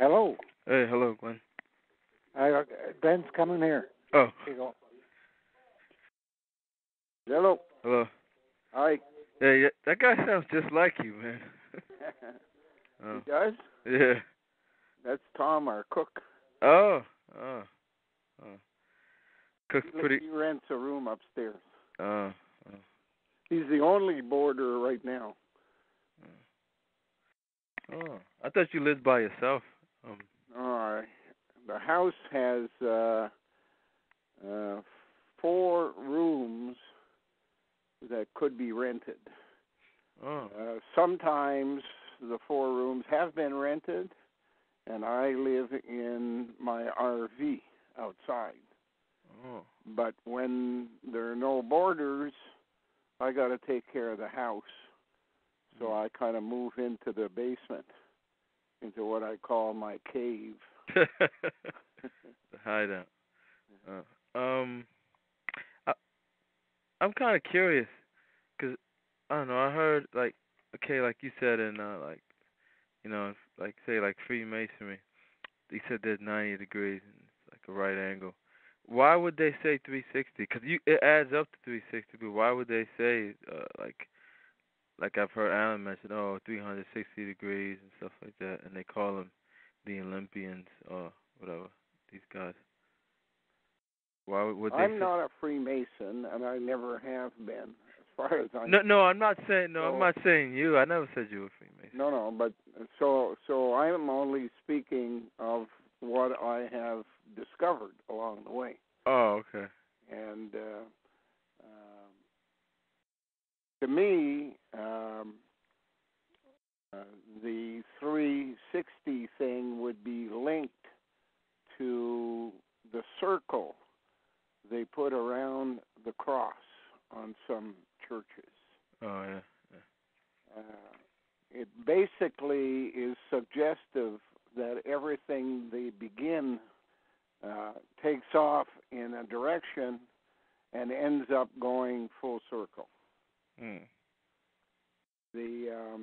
Hello. Hey, hello, Glenn. Ben's coming here. Oh. Here you go. Hello. Hello. Hi. Yeah, that guy sounds just like you, man. Oh. He does? Yeah. That's Tom, our cook. Oh. Cook's pretty. He rents a room upstairs. Oh. He's the only boarder right now. Oh, I thought you lived by yourself. The house has four rooms that could be rented. Oh. Sometimes the four rooms have been rented, and I live in my RV outside. Oh. But when there are no boarders, I got to take care of the house. So I kind of move into the basement, into what I call my cave. The hideout. I'm kind of curious, because, I don't know, I heard, like you said in, say, Freemasonry, they said there's 90 degrees, and it's like a right angle. Why would they say 360? Because it adds up to 360, but why would they say, like I've heard Alan mention, 360 degrees and stuff like that, and they call them the Olympians or whatever, these guys. Why would they I'm not a Freemason, and I never have been, as far as I know. I'm not saying you. I never said you were a Freemason. No, but so I'm only speaking of what I have discovered along the way. Oh, okay. And to me, the 360 thing would be linked to the circle they put around the cross on some churches. Oh, yeah. It basically is suggestive that everything they begin takes off in a direction and ends up going full circle. Mm. The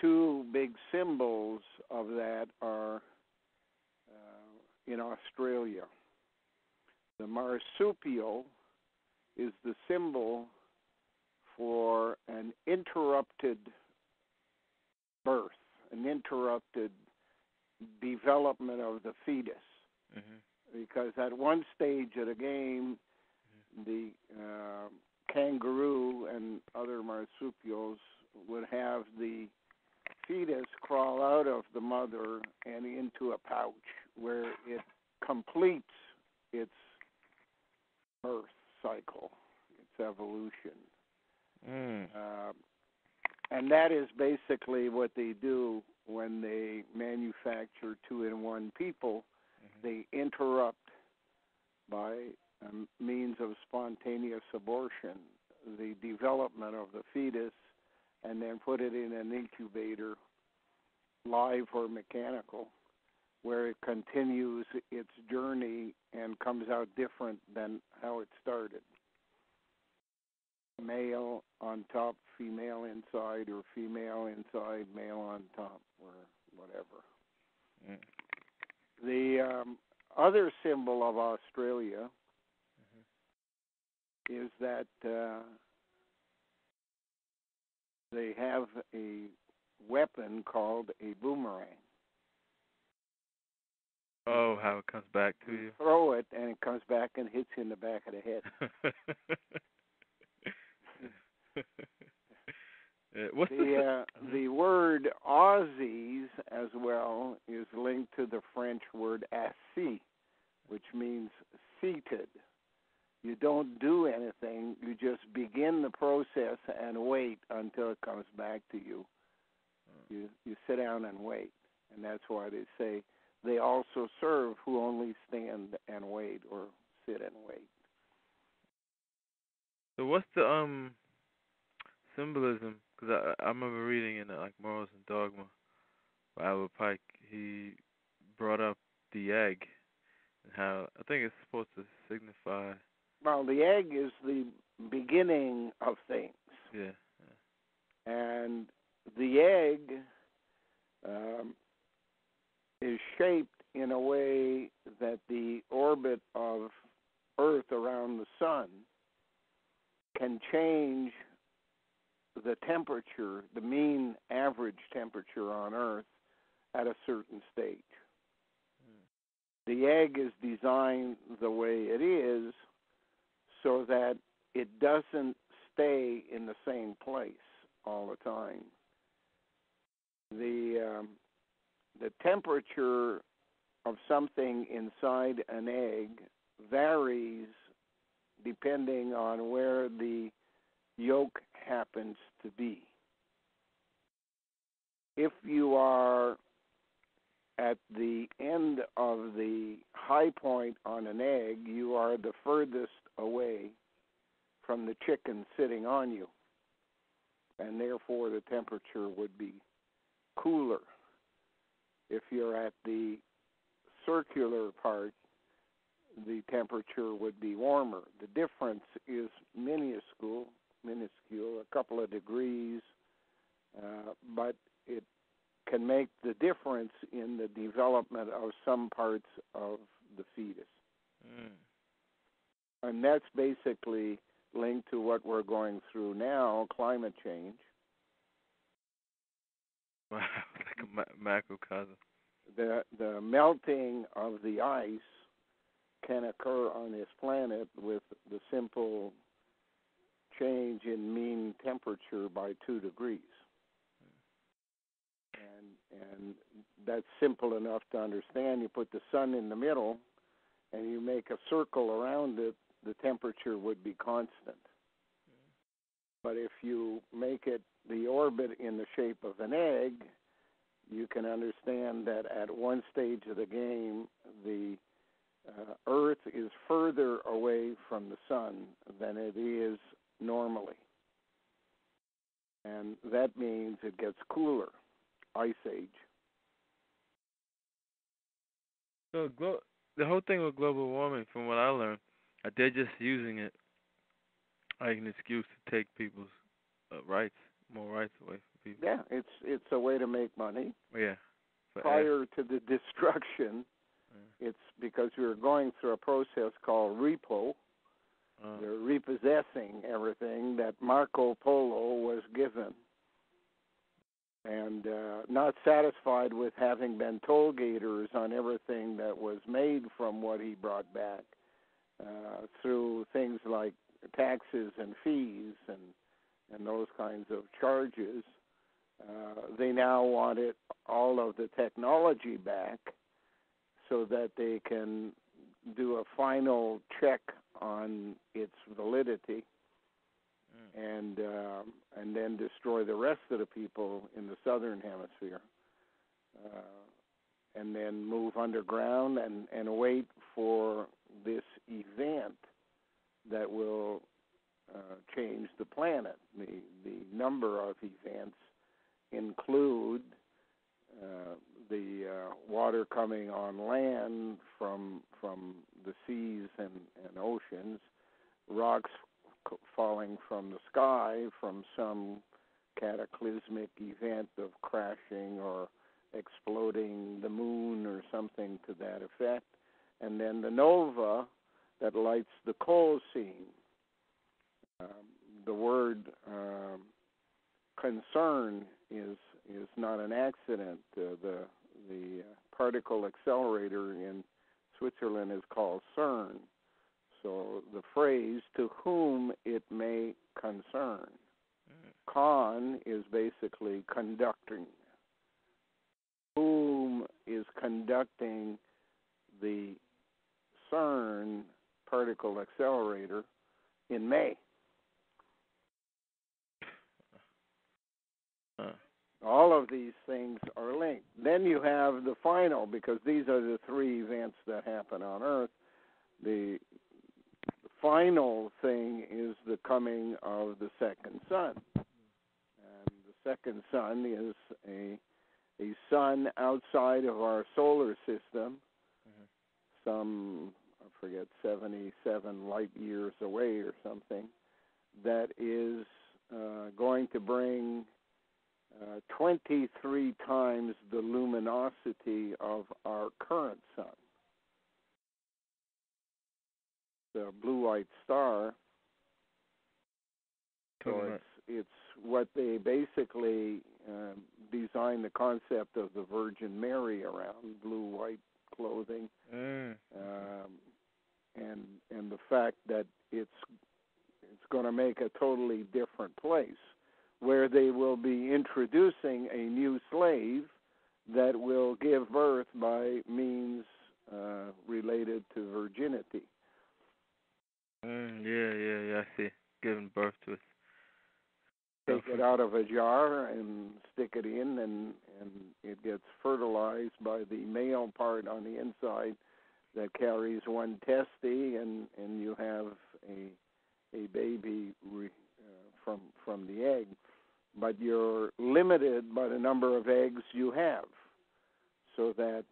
two big symbols of that are in Australia. The marsupial is the symbol for an interrupted birth, an interrupted development of the fetus. Mm-hmm. Because at one stage of the game, the kangaroo and other marsupials would have the fetus crawl out of the mother and into a pouch where it completes its birth cycle, its evolution. Mm. And that is basically what they do when they manufacture two-in-one people. Mm-hmm. They interrupt by means of spontaneous abortion, the development of the fetus, and then put it in an incubator, live or mechanical, where it continues its journey and comes out different than how it started. Male on top, female inside, or female inside, male on top, or whatever. Yeah. The other symbol of Australia is that they have a weapon called a boomerang. Oh, how it comes back to you. Throw it, and it comes back and hits you in the back of the head. The word Aussies, as well, is linked to the French word assis, which means seated. You don't do anything. You just begin the process and wait until it comes back to you. You sit down and wait, and that's why they say they also serve who only stand and wait or sit and wait. So what's the symbolism? Because I remember reading in Morals and Dogma by Albert Pike, he brought up the egg and how I think it's supposed to signify. Well, the egg is the beginning of things. Yeah. And the egg is shaped in a way that the orbit of Earth around the sun can change the temperature, the mean average temperature on Earth at a certain stage. The egg is designed the way it is so that it doesn't stay in the same place all the time. The temperature of something inside an egg varies depending on where the yolk happens to be. If you are at the end of the high point on an egg, you are the furthest away from the chicken sitting on you, and therefore the temperature would be cooler. If you're at the circular part, the temperature would be warmer. The difference is minuscule, a couple of degrees, but it can make the difference in the development of some parts of the fetus. And that's basically linked to what we're going through now, climate change. Wow, like a macrocosm. The melting of the ice can occur on this planet with the simple change in mean temperature by 2 degrees. And that's simple enough to understand. You put the sun in the middle and you make a circle around it, the temperature would be constant. But if you make it the orbit in the shape of an egg, you can understand that at one stage of the game, the Earth is further away from the sun than it is normally. And that means it gets cooler. Ice age. So the whole thing with global warming, from what I learned, they're just using it like an excuse to take people's rights, more rights away from people. Yeah, it's a way to make money. Yeah. Prior to the destruction, it's because we were going through a process called repo. They're repossessing everything that Marco Polo was given. And not satisfied with having been toll gators on everything that was made from what he brought back through things like taxes and fees and those kinds of charges, they now want it, all of the technology back so that they can do a final check on its validity. And then destroy the rest of the people in the southern hemisphere, and then move underground and wait for this event that will change the planet. The number of events include the water coming on land from the seas and oceans, rocks falling from the sky from some cataclysmic event of crashing or exploding the moon or something to that effect, and then the nova that lights the coal seam. The word concern is not an accident. The particle accelerator in Switzerland is called CERN. So the phrase, to whom it may concern. Con is basically conducting. Whom is conducting the CERN particle accelerator in May? All of these things are linked. Then you have the final, because these are the three events that happen on Earth. The final thing is the coming of the second sun. And the second sun is a sun outside of our solar system, some, I forget, 77 light years away or something, that is going to bring 23 times the luminosity of our current sun. The blue-white star. So it's what they basically designed the concept of the Virgin Mary around, blue-white clothing, and the fact that it's going to make a totally different place, where they will be introducing a new slave that will give birth by means related to virginity. Yeah, I see. Giving birth to it. Take it out of a jar and stick it in, and it gets fertilized by the male part on the inside that carries one testy, and you have a baby from the egg. But you're limited by the number of eggs you have, so that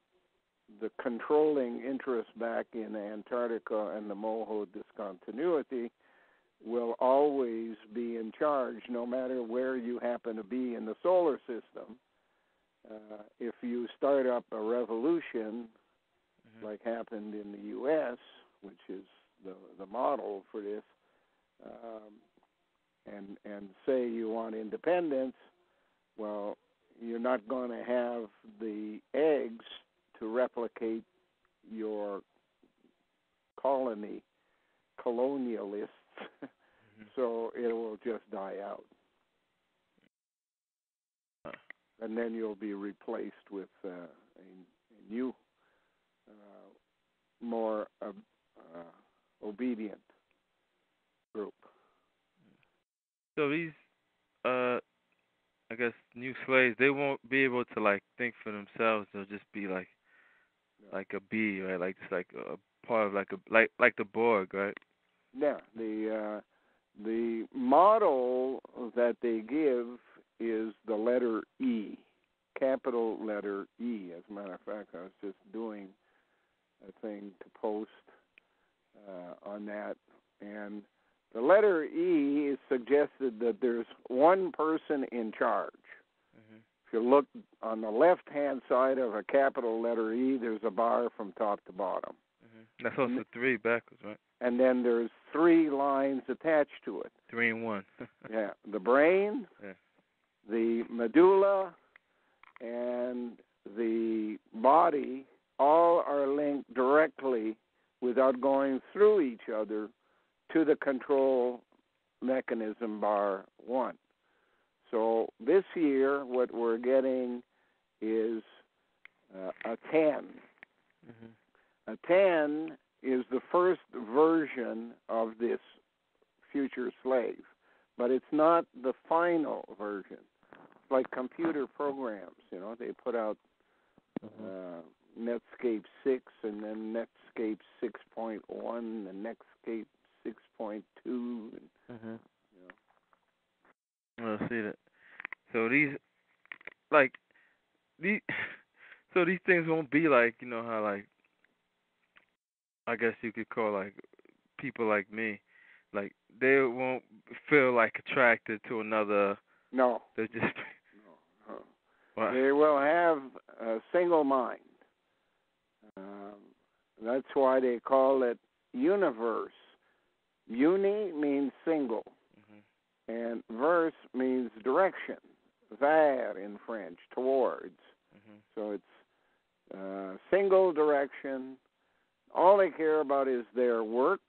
the controlling interest back in Antarctica and the Moho discontinuity will always be in charge, no matter where you happen to be in the solar system. If you start up a revolution, like happened in the U.S., which is the model for this, and say you want independence, well, you're not going to have the eggs to replicate your colonialists, so it will just die out. And then you'll be replaced with a new, more obedient group. So these, I guess, new slaves, they won't be able to, like, think for themselves. They'll just be like a bee, right? Like just like a part of like the Borg, right? Yeah, the model that they give is the letter E, capital letter E. As a matter of fact, I was just doing a thing to post on that. And the letter E is suggested that there's one person in charge. If you look on the left-hand side of a capital letter E, there's a bar from top to bottom. That's also three backwards, right? And then there's three lines attached to it. Three and one. Yeah. The brain, the medulla, and the body all are linked directly without going through each other to the control mechanism bar one. So this year what we're getting is a 10. A 10 is the first version of this future slave, but it's not the final version. It's like computer programs, you know. They put out Netscape 6 and then Netscape 6.1 and Netscape 6.2. And, I see that. So these things won't be like, you know, how like, I guess you could call like people like me, like they won't feel like attracted to another. No, they're just. Wow. They will have a single mind. That's why they call it universe. Uni means single, and verse means direction. Vers in French, towards. So it's single direction. All they care about is their work,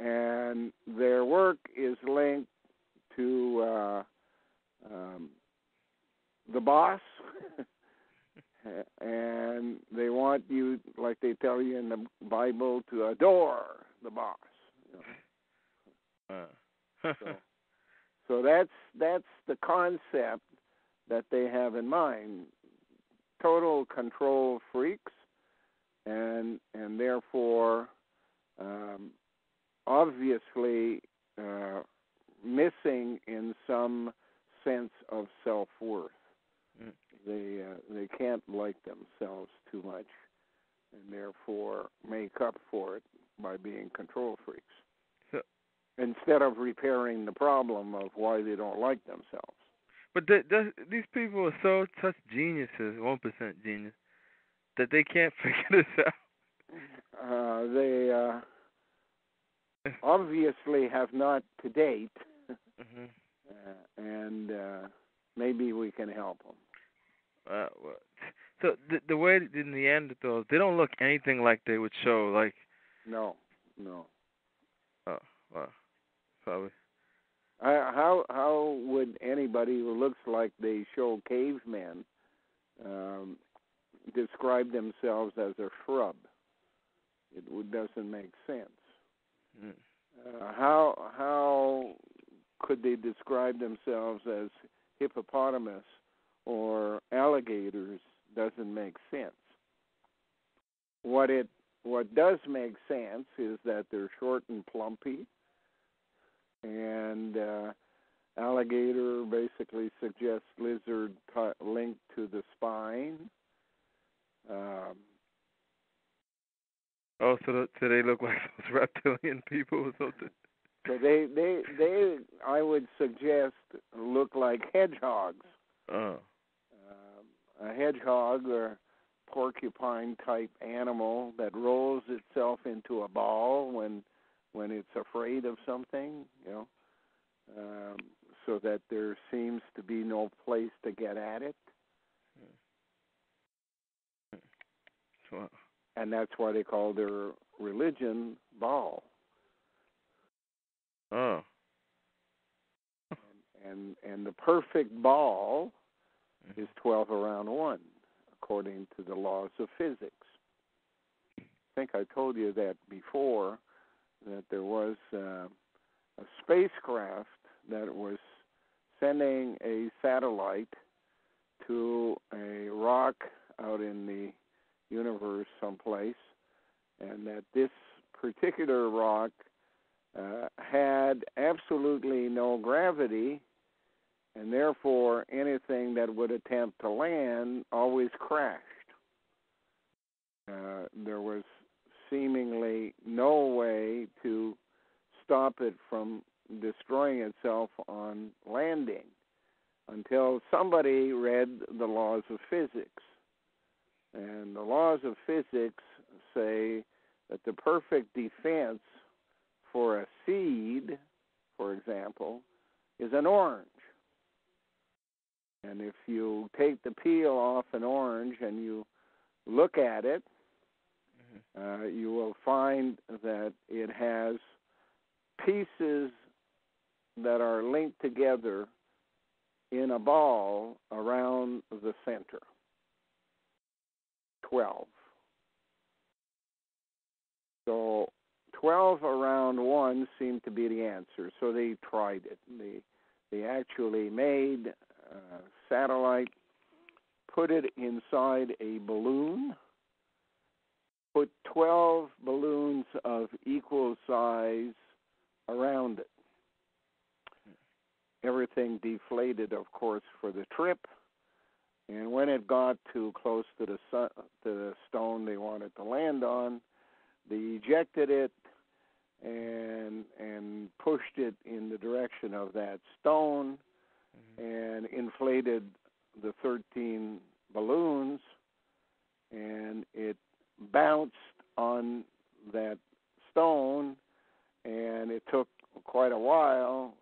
and their work is linked to the boss, and they want you, like they tell you in the Bible, to adore the boss. You know. So that's the concept that they have in mind. Total control freaks. And therefore, obviously, missing in some sense of self-worth. They can't like themselves too much, and therefore make up for it by being control freaks. Instead of repairing the problem of why they don't like themselves. But these people are so such geniuses, 1% genius, that they can't figure this out. They obviously have not to date, and maybe we can help them. So the way the Neanderthals, they don't look anything like they would show, like. No. Oh, wow. Probably. How would anybody who looks like they show cavemen describe themselves as a shrub? It doesn't make sense. Mm. How could they describe themselves as hippopotamus or alligators? Doesn't make sense. What does make sense is that they're short and plumpy, and alligator basically suggests lizard linked to the spine. So they look like those reptilian people or something? So they I would suggest, look like hedgehogs. Oh. A hedgehog or porcupine-type animal that rolls itself into a ball when it's afraid of something, so that there seems to be no place to get at it. Wow. And that's why they call their religion Baal. Oh. And the perfect Baal is 12 around 1, according to the laws of physics. I think I told you that before, that there was a spacecraft that was sending a satellite to a rock out in the universe someplace, and that this particular rock had absolutely no gravity, and therefore anything that would attempt to land always crashed. There was seemingly no way to stop it from destroying itself on landing until somebody read the laws of physics. And the laws of physics say that the perfect defense for a seed, for example, is an orange. And if you take the peel off an orange and you look at it, you will find that it has pieces that are linked together in a ball around the center. 12. So 12 around 1 seemed to be the answer. So they tried it. They actually made a satellite, put it inside a balloon, put 12 balloons of equal size around it. Everything deflated, of course, for the trip. And when it got too close to the stone they wanted to land on, they ejected it and pushed it in the direction of that stone, and inflated the 13 balloons, and it bounced on that stone, and it took quite a while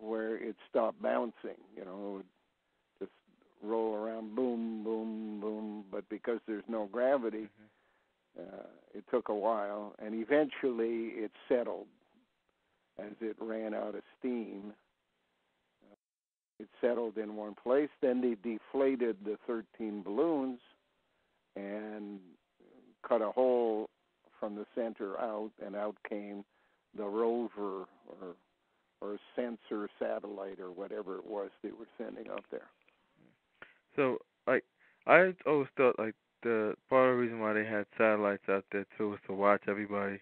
where it stopped bouncing. It would roll around, boom, boom, boom, but because there's no gravity, it took a while, and eventually it settled as it ran out of steam. It settled in one place. Then they deflated the 13 balloons and cut a hole from the center out, and out came the rover or sensor satellite or whatever it was they were sending out there. So, I always thought, the part of the reason why they had satellites out there, too, was to watch everybody,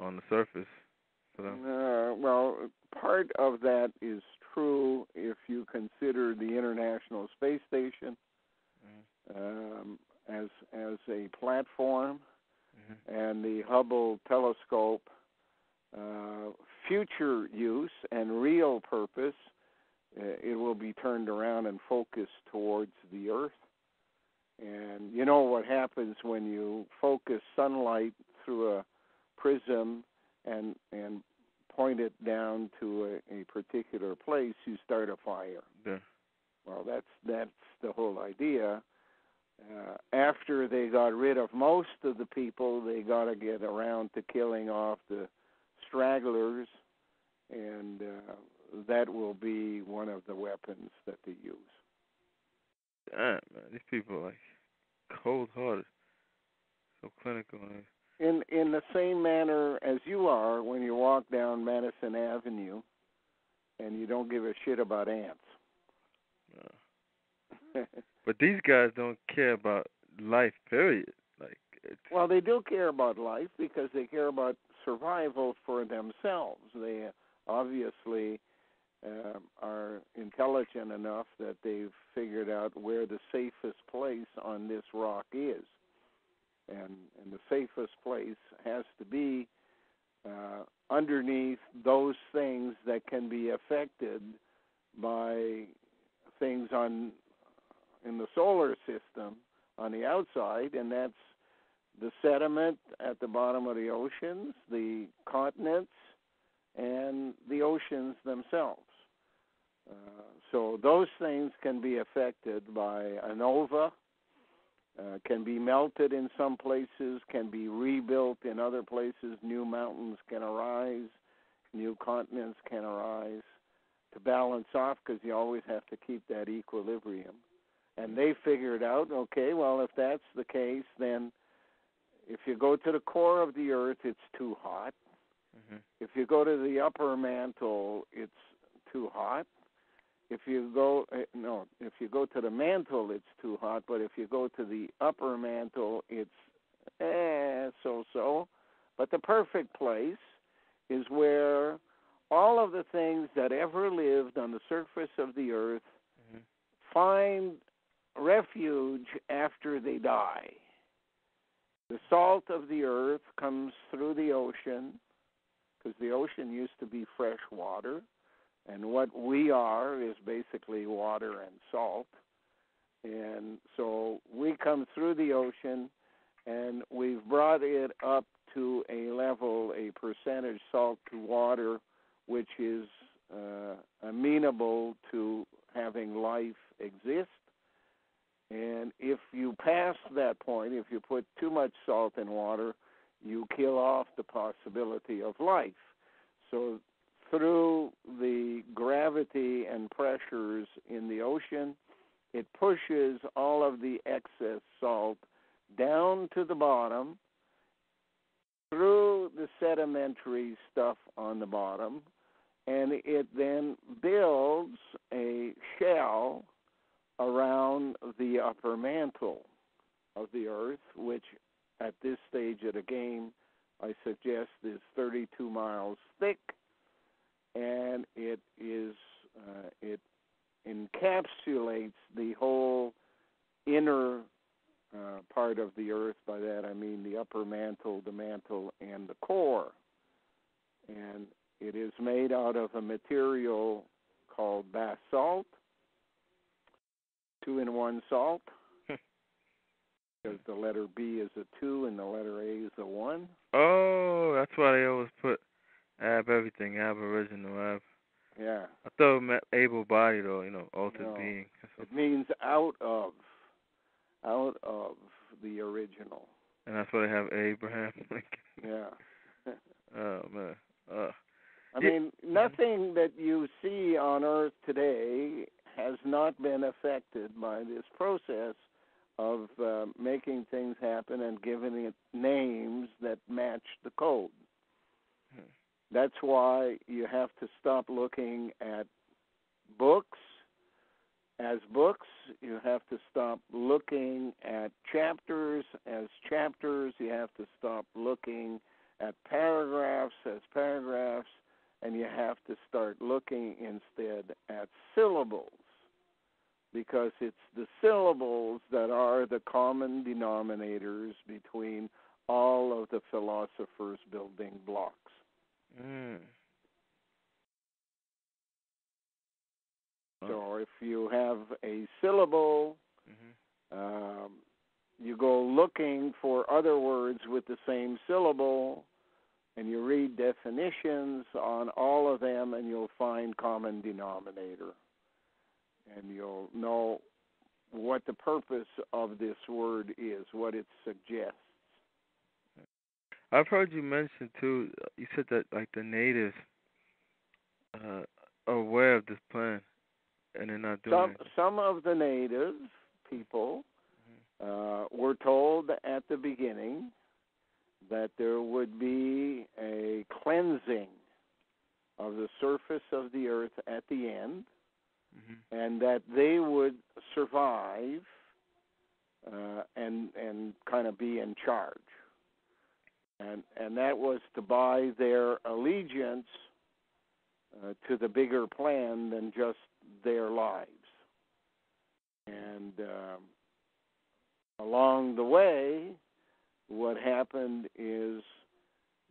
on the surface. So. Part of that is true if you consider the International Space Station as a platform, and the Hubble telescope future use and real purpose it will be turned around and focused towards the earth. And you know what happens when you focus sunlight through a prism and point it down to a particular place, you start a fire. Yeah. Well, that's the whole idea. After they got rid of most of the people, they got to get around to killing off the stragglers, and that will be one of the weapons that they use. Damn, man, these people are like cold-hearted, so clinical. Man. In the same manner as you are when you walk down Madison Avenue and you don't give a shit about ants. No. But these guys don't care about life, period. Like, it's... Well, they do care about life because they care about survival for themselves. They obviously are intelligent enough that they've figured out where the safest place on this rock is. And the safest place has to be underneath those things that can be affected by things in the solar system on the outside, and that's the sediment at the bottom of the oceans, the continents, and the oceans themselves. So those things can be affected by a nova, can be melted in some places, can be rebuilt in other places. New mountains can arise, new continents can arise to balance off, because you always have to keep that equilibrium. And they figured out, okay, well, if that's the case, then if you go to the core of the earth, it's too hot. Mm-hmm. If you go to the upper mantle, it's too hot. If you go to the mantle, it's too hot, but if you go to the upper mantle, it's so-so. But the perfect place is where all of the things that ever lived on the surface of the earth mm-hmm. find refuge after they die. The salt of the earth comes through the ocean, because the ocean used to be fresh water. And what we are is basically water and salt. And so we come through the ocean, and we've brought it up to a level, a percentage salt to water, which is amenable to having life exist. And if you pass that point, if you put too much salt in water, you kill off the possibility of life. So through the gravity and pressures in the ocean, it pushes all of the excess salt down to the bottom through the sedimentary stuff on the bottom, and it then builds a shell around the upper mantle of the earth, which at this stage of the game, I suggest, is 32 miles thick. And it is it encapsulates the whole inner part of the earth. By that I mean the upper mantle, the mantle, and the core. And it is made out of a material called basalt, 2-in-1 salt, because the letter B is a 2 and the letter A is a 1. Oh, that's why they always put Ab everything, aboriginal, ab. Yeah. I thought it meant able-bodied or, altered being. It means out of the original. And that's why they have Abraham Lincoln. Yeah. Oh, man. I mean, nothing that you see on Earth today has not been affected by this process of making things happen and giving it names that match the code. Hmm. That's why you have to stop looking at books as books. You have to stop looking at chapters as chapters. You have to stop looking at paragraphs as paragraphs, and you have to start looking instead at syllables, because it's the syllables that are the common denominators between all of the philosophers' building blocks. Mm. Or if you have a syllable, you go looking for other words with the same syllable, and you read definitions on all of them, and you'll find common denominator. And you'll know what the purpose of this word is, what it suggests. I've heard you mention, too, you said that, like, the natives are aware of this plan, and they're not doing it. Some of the native people were told at the beginning that there would be a cleansing of the surface of the earth at the end, and that they would survive and kind of be in charge. And that was to buy their allegiance to the bigger plan than just their lives. And along the way, what happened is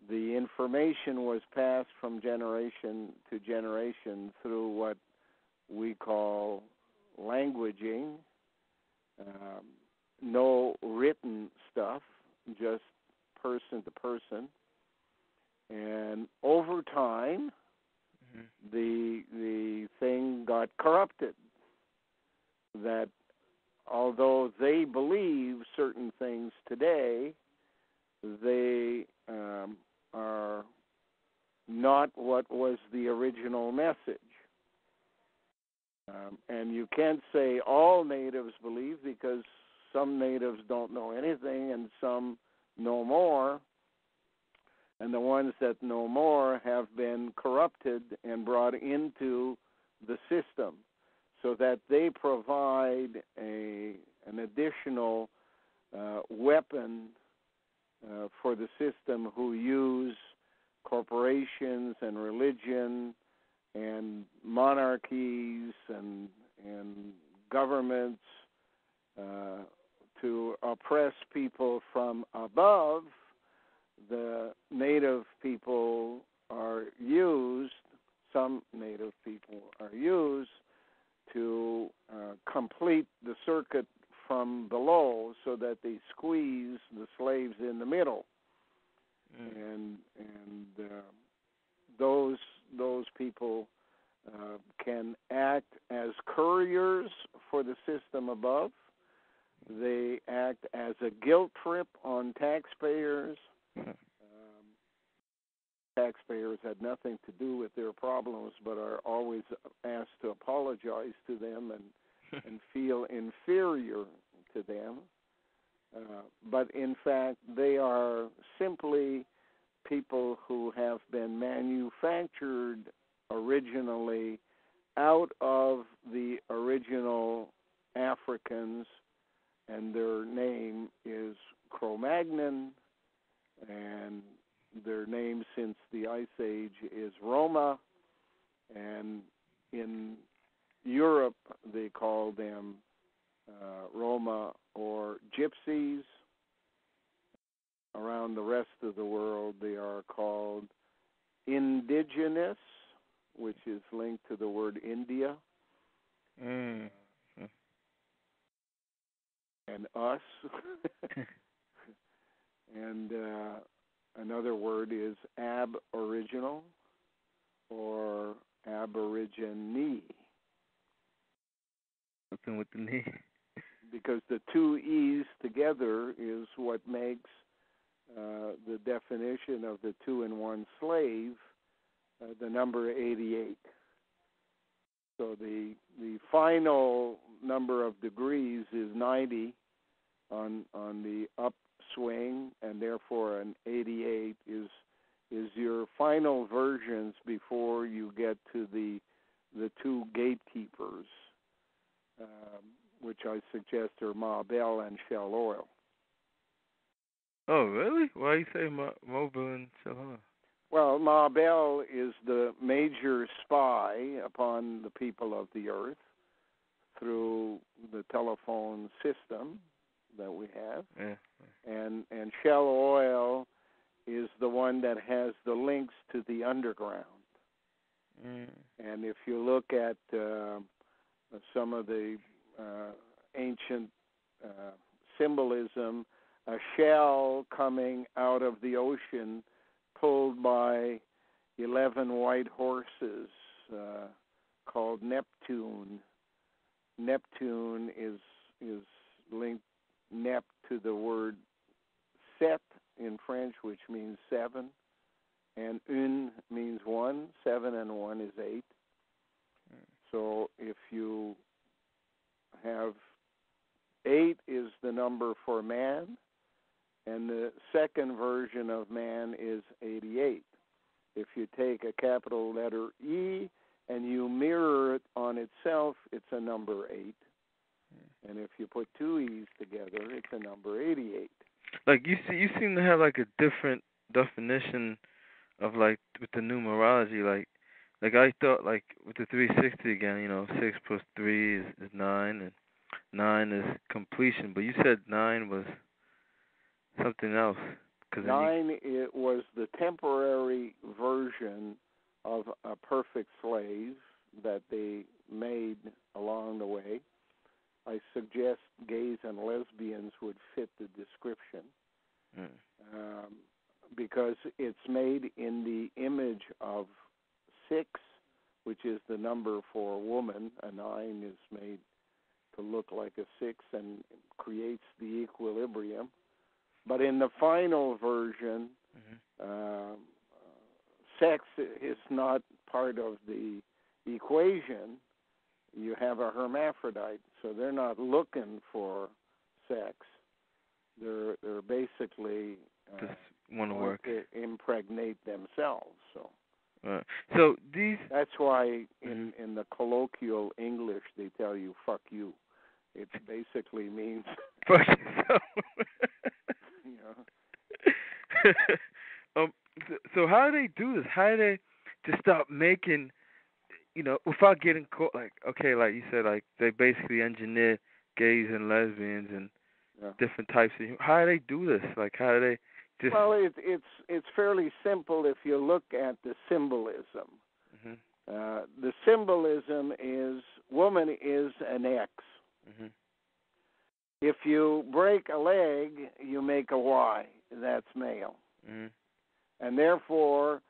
the information was passed from generation to generation through what we call languaging, no written stuff, just person to person. And over time, the thing got corrupted, that although they believe certain things today, they are not what was the original message. And you can't say all natives believe, because some natives don't know anything and some know more, and the ones that know more have been corrupted and brought into the system, so that they provide an additional weapon for the system, who use corporations and religion and monarchies and governments to oppress people from above. The native people are used, some native people are used to complete the circuit from below, so that they squeeze the slaves in the middle. Those people can act as couriers for the system above. They act as a guilt trip on taxpayers. Taxpayers had nothing to do with their problems, but are always asked to apologize to them and feel inferior to them. But in fact, they are simply people who have been manufactured originally out of the original Africans, and their name is Cro-Magnon, and their name since the Ice Age is Roma, and in Europe they call them Roma or Gypsies. Around the rest of the world, they are called indigenous, which is linked to the word India, and us. And another word is aboriginal or aborigine. Something with the knee. Because the two E's together is what makes the definition of the two-in-one slave, the number 88. So the final number of degrees is 90 on the upswing, and therefore an 88 is your final versions before you get to the two gatekeepers, which I suggest are Ma Bell and Shell Oil. Oh, really? Why do you say Mobile and Shell? Well, Ma Bell is the major spy upon the people of the earth through the telephone system that we have. And Shell Oil is the one that has the links to the underground. And if you look at some of the ancient symbolism, a shell coming out of the ocean pulled by 11 white horses called Neptune. Neptune is linked Nep to the word set in French, which means seven, and un means one. 7 and 1 is 8. Okay. So if you have 8 is the number for man, and the second version of man is 88. If you take a capital letter E and you mirror it on itself, it's a number 8. And if you put 2 E's together, it's a number 88. Like you seem to have like a different definition of like with the numerology. Like I thought like with the 360 again, 6 plus 3 is 9, and 9 is completion. But you said 9 was something else. 'Cause 9 it was the temporary version of a perfect slave that they made along the way. I suggest gays and lesbians would fit the description because it's made in the image of 6, which is the number for woman. A 9 is made to look like a 6 and creates the equilibrium. But in the final version, sex is not part of the equation. You have a hermaphrodite, so they're not looking for sex. They're basically just want to work to impregnate themselves. So, so these. That's why in the colloquial English they tell you "fuck you." It basically means fuck yourself. So how do they do this? How do they just stop making? Without getting caught, like you said, like they basically engineer gays and lesbians and different types of. How do they do this? Like, how do they? Just... Well, it's fairly simple if you look at the symbolism. The symbolism is woman is an X. If you break a leg, you make a Y. That's male, and therefore.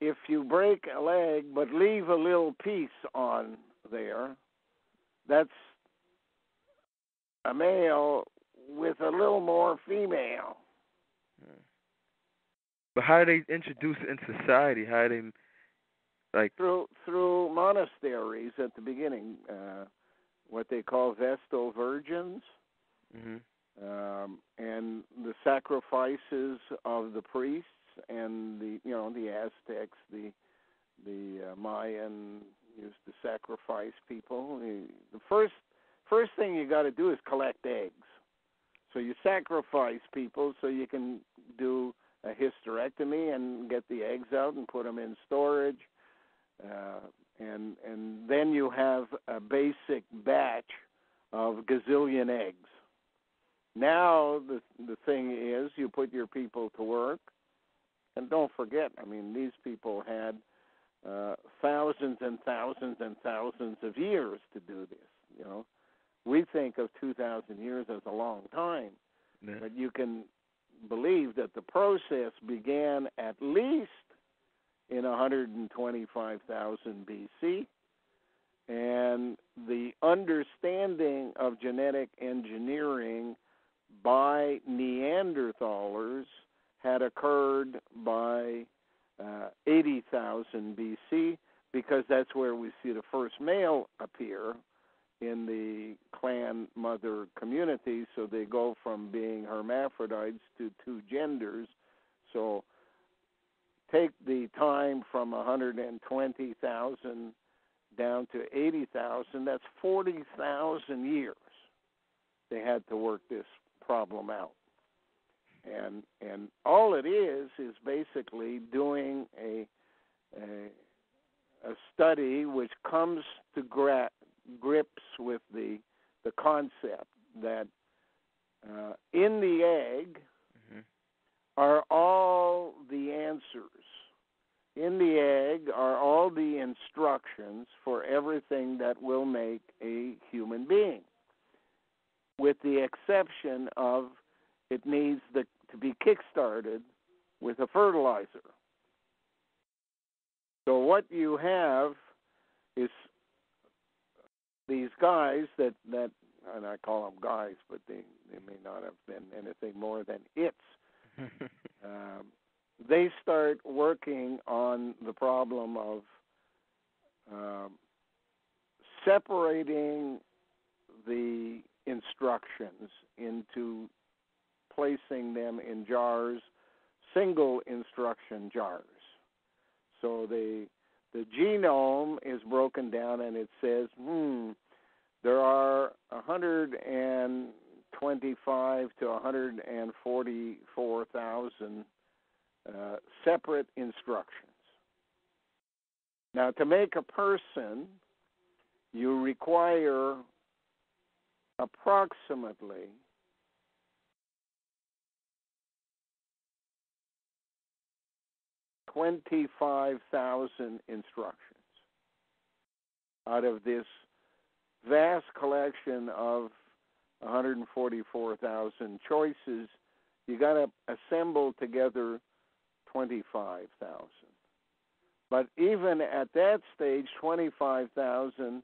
If you break a leg but leave a little piece on there, that's a male with a little more female. But how do they introduce it in society? How do they, like... Through monasteries at the beginning, what they call Vestal Virgins, and the sacrifices of the priests, and the Aztecs, the Mayan used to sacrifice people. The first thing you got to do is collect eggs. So you sacrifice people so you can do a hysterectomy and get the eggs out and put them in storage, and then you have a basic batch of gazillion eggs. Now the thing is you put your people to work. And don't forget, these people had thousands and thousands and thousands of years to do this. We think of 2,000 years as a long time, but you can believe that the process began at least in 125,000 BC, and the understanding of genetic engineering by Neanderthalers had occurred by 80,000 BC, because that's where we see the first male appear in the clan mother community. So they go from being hermaphrodites to 2 genders. So take the time from 120,000 down to 80,000. That's 40,000 years they had to work this problem out. And all it is basically doing a study which comes to grips with the concept that in the egg are all the answers. In the egg are all the instructions for everything that will make a human being, with the exception of it needs to be kick-started with a fertilizer. So what you have is these guys that and I call them guys, but they may not have been anything more than its. They start working on the problem of separating the instructions into placing them in jars, single instruction jars. So the genome is broken down, and it says, there are 125 to 144,000 separate instructions. Now, to make a person, you require approximately 25,000 instructions out of this vast collection of 144,000 choices. You got to assemble together 25,000. But even at that stage, 25,000,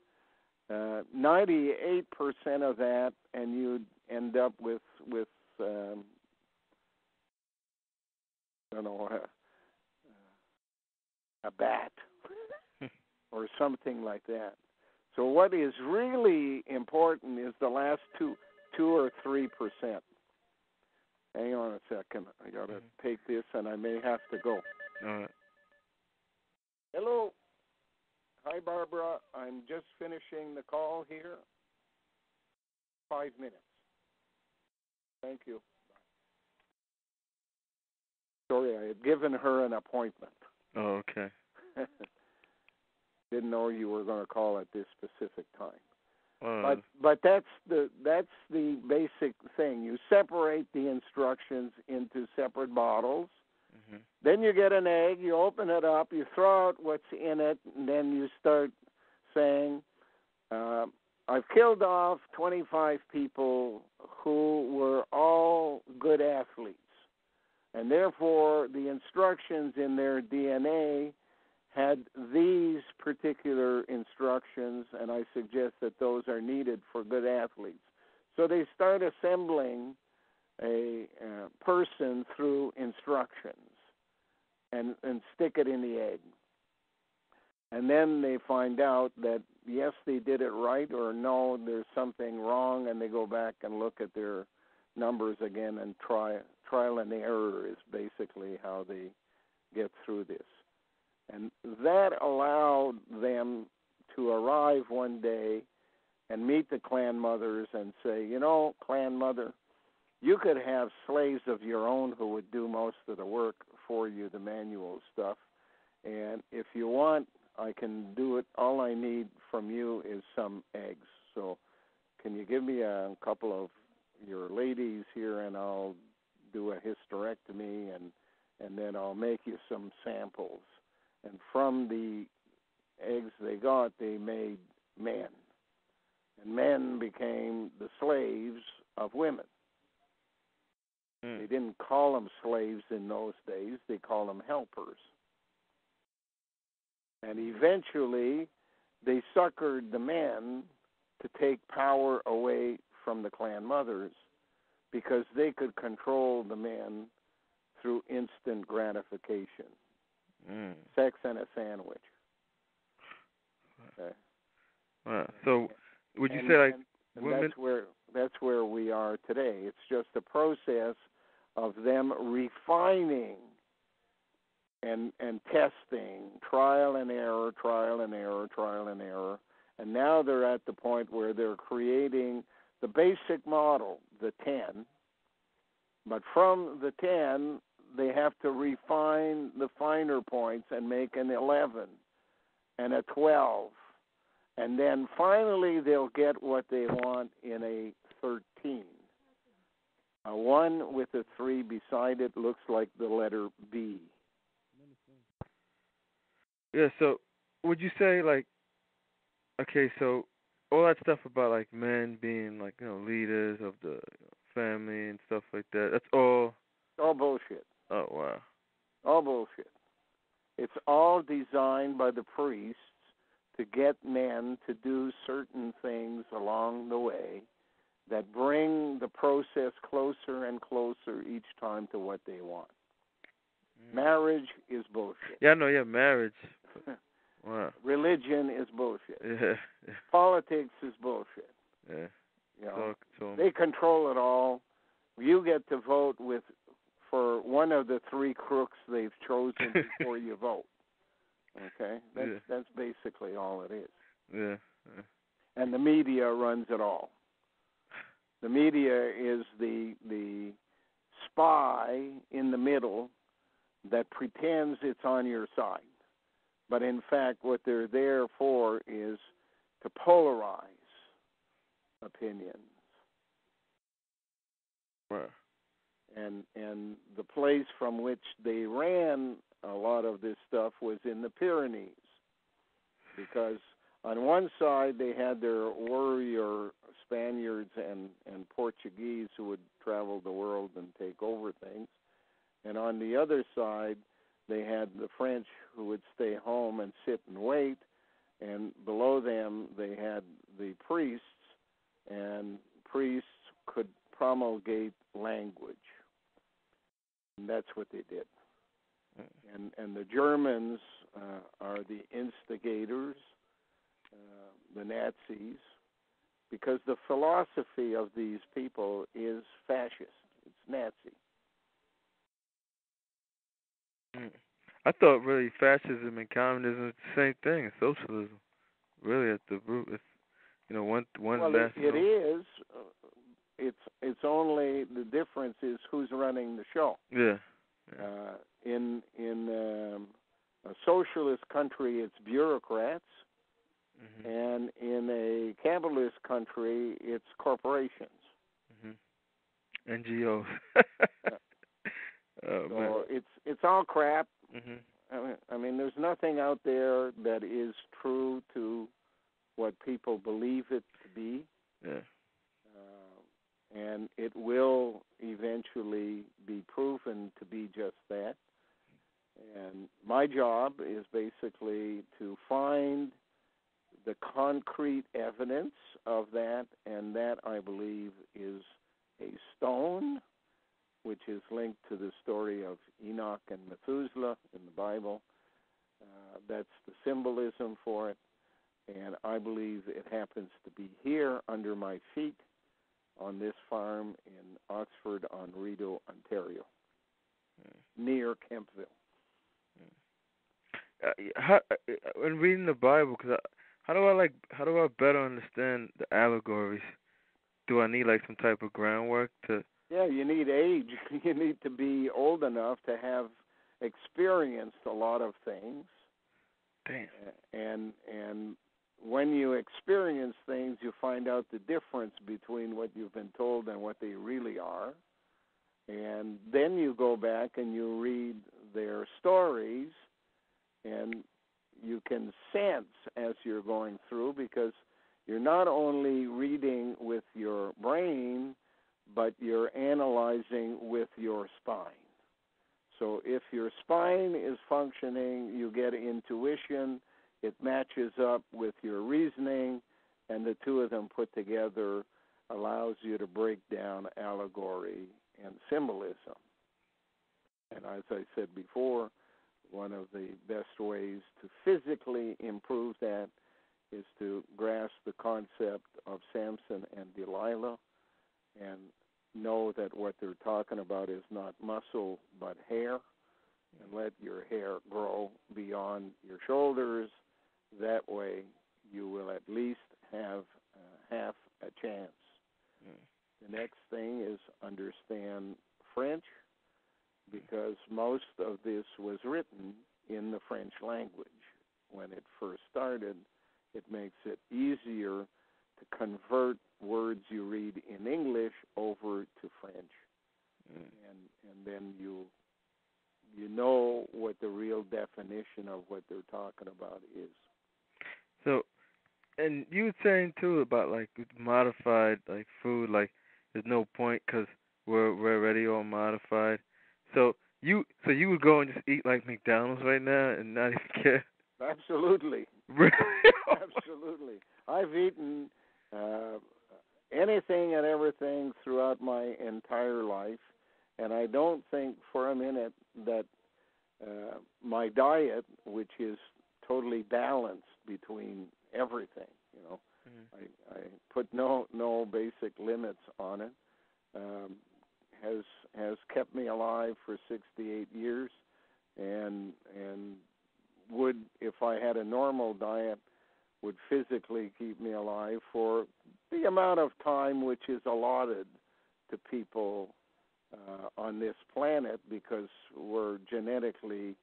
98% of that, and you'd end up with I don't know, a bat or something like that. So what is really important is the last 2 or 3%. Hang on a second. I got to take this, and I may have to go. All right. Hello. Hi, Barbara. I'm just finishing the call here. 5 minutes. Thank you. Sorry, I had given her an appointment. Oh, okay. Didn't know you were going to call at this specific time. But that's the basic thing. You separate the instructions into separate bottles. Mm-hmm. Then you get an egg, you open it up, you throw out what's in it, and then you start saying, I've killed off 25 people who were all good athletes, and therefore the instructions in their DNA had these particular instructions, and I suggest that those are needed for good athletes. So they start assembling a person through instructions and stick it in the egg. And then they find out that, yes, they did it right, or no, there's something wrong, and they go back and look at their numbers again, and trial and error is basically how they get through this. And that allowed them to arrive one day and meet the clan mothers and say, you know, clan mother, you could have slaves of your own who would do most of the work for you, the manual stuff. And if you want, I can do it. All I need from you is some eggs. So can you give me a couple of your ladies here, and I'll do a hysterectomy, and then I'll make you some samples. And from the eggs they got, they made men. And men became the slaves of women. Mm. They didn't call them slaves in those days. They called them helpers. And eventually, they suckered the men to take power away from the clan mothers because they could control the men through instant gratification. Mm. Sex and a sandwich. Okay. Wow. So, would you say like women? That's where we are today. It's just a process of them refining and testing, trial and error, trial and error, trial and error, and now they're at the point where they're creating the basic model, the 10. But from the 10. They have to refine the finer points and make an 11 and a 12. And then finally they'll get what they want in a 13. A 1 with a 3 beside it looks like the letter B. Yeah, so would you say, like, okay, so all that stuff about, like, men being, like, you know, leaders of the family and stuff like that, that's all... all bullshit. Oh, wow. All bullshit. It's all designed by the priests to get men to do certain things along the way that bring the process closer and closer each time to what they want. Mm. Marriage is bullshit. Yeah, I know, yeah, marriage. Wow. Religion is bullshit. Yeah, yeah. Politics is bullshit. Yeah. You know, they control it all. You get to vote for one of the three crooks they've chosen before you vote. Okay? That's basically all it is. Yeah. Yeah. And the media runs it all. The media is the spy in the middle that pretends it's on your side. But in fact, what they're there for is to polarize opinions. Wow. And the place from which they ran a lot of this stuff was in the Pyrenees, because on one side they had their warrior Spaniards and Portuguese who would travel the world and take over things, and on the other side they had the French who would stay home and sit and wait, and below them they had the priests, and priests could promulgate language. And that's what they did. And the Germans are the instigators, the Nazis, because the philosophy of these people is fascist. It's Nazi. I thought really fascism and communism is the same thing. It's socialism, really at the root. It's, you know, one. Well, it is. It's only the difference is who's running the show. Yeah. Yeah. In a socialist country, it's bureaucrats, mm-hmm. and in a capitalist country, it's corporations. Mm-hmm. NGOs. Oh, so man. It's all crap. Mm-hmm. I mean, there's nothing out there that is true to what people believe it to be. Yeah. And it will eventually be proven to be just that. And my job is basically to find the concrete evidence of that, and that, I believe, is a stone, which is linked to the story of Enoch and Methuselah in the Bible. That's the symbolism for it. And I believe it happens to be here under my feet on this farm in Oxford, Onredo, Ontario, near Kempville. When reading the Bible, cause how do I better understand the allegories? Do I need like some type of groundwork to? Yeah, you need age. You need to be old enough to have experienced a lot of things. Damn. And when you experience things, you find out the difference between what you've been told and what they really are. And then you go back and you read their stories, and you can sense as you're going through, because you're not only reading with your brain, but you're analyzing with your spine. So if your spine is functioning, you get intuition, it matches up with your reasoning, and the two of them put together allows you to break down allegory and symbolism. And as I said before, one of the best ways to physically improve that is to grasp the concept of Samson and Delilah, and know that what they're talking about is not muscle but hair, and let your hair grow beyond your shoulders. That way you will at least have half a chance. Mm. The next thing is understand French, because most of this was written in the French language. When it first started, it makes it easier to convert words you read in English over to French. Mm. And then you know what the real definition of what they're talking about is. So, and you were saying too about like modified like food, like there's no point because we're already all modified. So you would go and just eat like McDonald's right now and not even care. Absolutely. Really? Absolutely. I've eaten anything and everything throughout my entire life, and I don't think for a minute that my diet, which is totally balanced between everything, you know, I put no basic limits on it, has kept me alive for 68 years, and would, if I had a normal diet, would physically keep me alive for the amount of time which is allotted to people on this planet, because we're genetically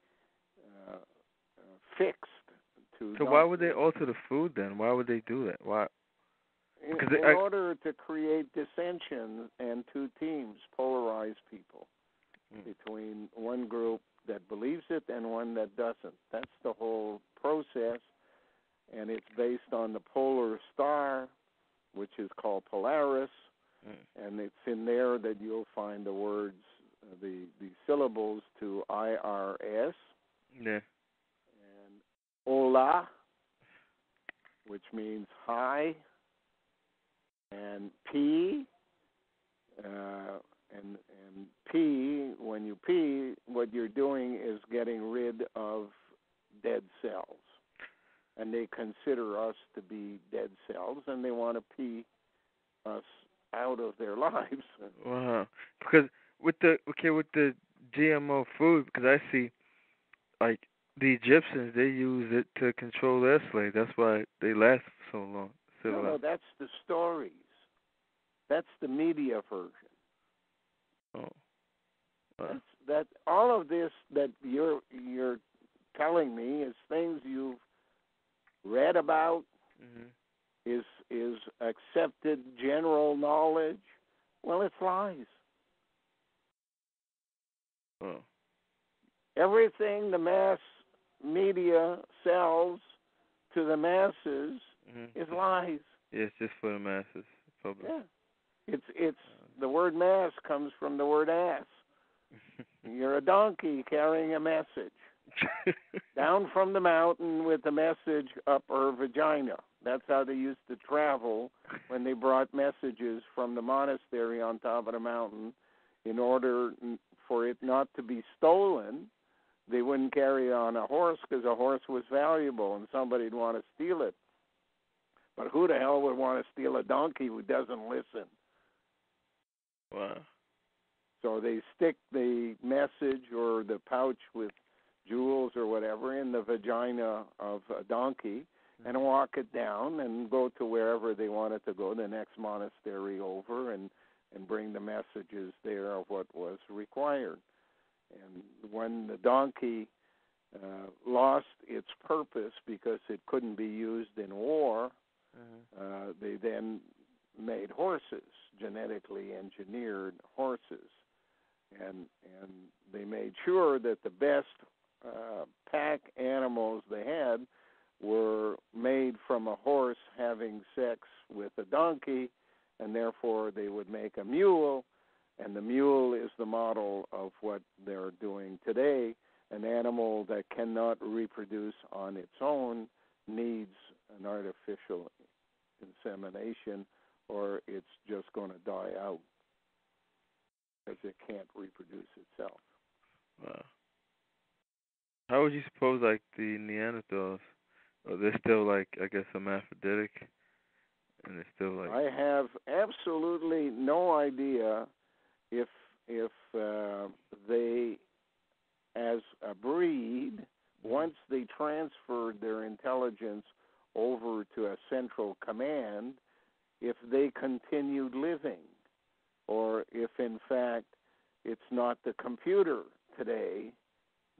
fixed to. So why would they alter the food then? Why would they do that? Why? In order to create dissension and two teams, polarize people between one group that believes it and one that doesn't. That's the whole process, and it's based on the polar star, which is called Polaris, and it's in there that you'll find the words, the syllables to IRS, and Ola, which means high, and P, and pee, when you pee, what you're doing is getting rid of dead cells. And they consider us to be dead cells, and they want to pee us out of their lives. Wow. Because with the GMO food, because I see, like, the Egyptians, they use it to control their slaves. That's why they last so long. No, that's the stories. That's the media version. Oh. That all of this that you're telling me is things you've read about, is accepted general knowledge. Well, it's lies. Oh. Everything the mass media sells to the masses is lies. Yeah, it's just for the masses, probably. Yeah. It's the word mass comes from the word ass. You're a donkey carrying a message down from the mountain with the message up her vagina. That's how they used to travel when they brought messages from the monastery on top of the mountain. In order for it not to be stolen, they wouldn't carry it on a horse because a horse was valuable and somebody'd want to steal it. But who the hell would want to steal a donkey who doesn't listen? Wow. So they stick the message or the pouch with jewels or whatever in the vagina of a donkey and walk it down and go to wherever they want it to go, the next monastery over, and bring the messages there of what was required. And when the donkey lost its purpose because it couldn't be used in war, they then made horses, genetically engineered horses, and they made sure that the best pack animals they had were made from a horse having sex with a donkey, and therefore they would make a mule, and the mule is the model of what they're doing today. An animal that cannot reproduce on its own needs an artificial insemination, or it's just going to die out because it can't reproduce itself. Wow. How would you suppose, like, the Neanderthals, are they still, like, I guess, hermaphroditic? And they're still, like... I have absolutely no idea if they, as a breed, once they transferred their intelligence over to a central command, if they continued living, or if, in fact, it's not the computer today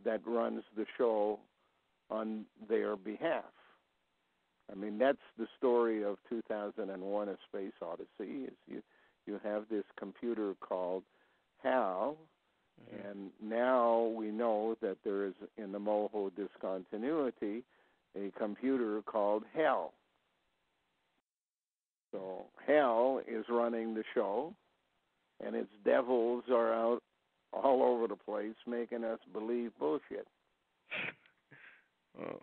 that runs the show on their behalf. I mean, that's the story of 2001: A Space Odyssey. Is you have this computer called HAL, And now we know that there is, in the Moho discontinuity, a computer called HAL. So HAL is running the show, and its devils are out all over the place making us believe bullshit. Oh.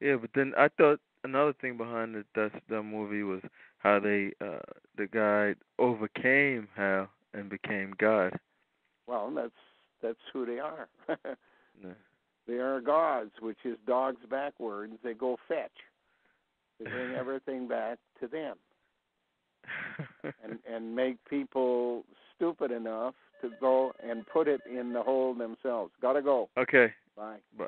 Yeah, but then I thought another thing behind it, the movie was how they, the guy overcame HAL and became God. Well, that's who they are. Yeah. They are gods, which is dogs backwards. They go fetch. They bring everything back to them, and make people stupid enough to go and put it in the hole themselves. Gotta go. Okay. Bye. Bye.